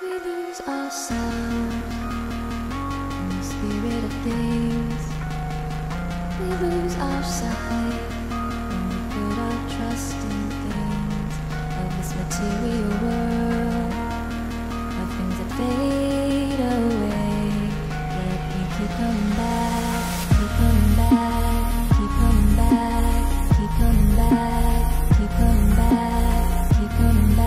We lose ourselves in the spirit of things. We lose our sight when we put our trust in things of this material world, of things that fade away. Yet we keep coming back, keep coming back, keep coming back, keep coming back, keep coming back, keep coming back, keep coming back.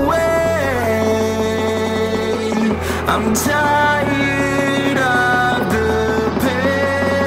away. I'm tired of the pain.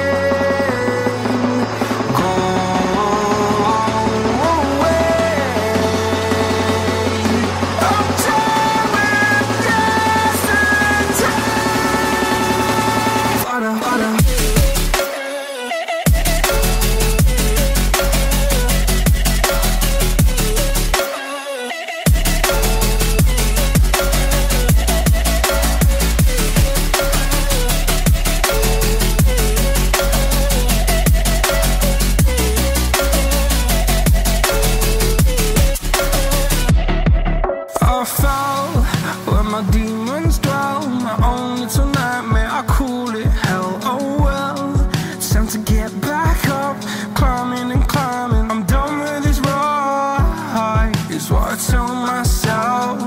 is what I tell myself,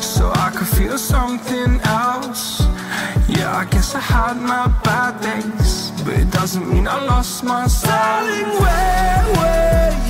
so I could feel something else. Yeah, I guess I had my bad days, but it doesn't mean I lost my style. Darling, where were you?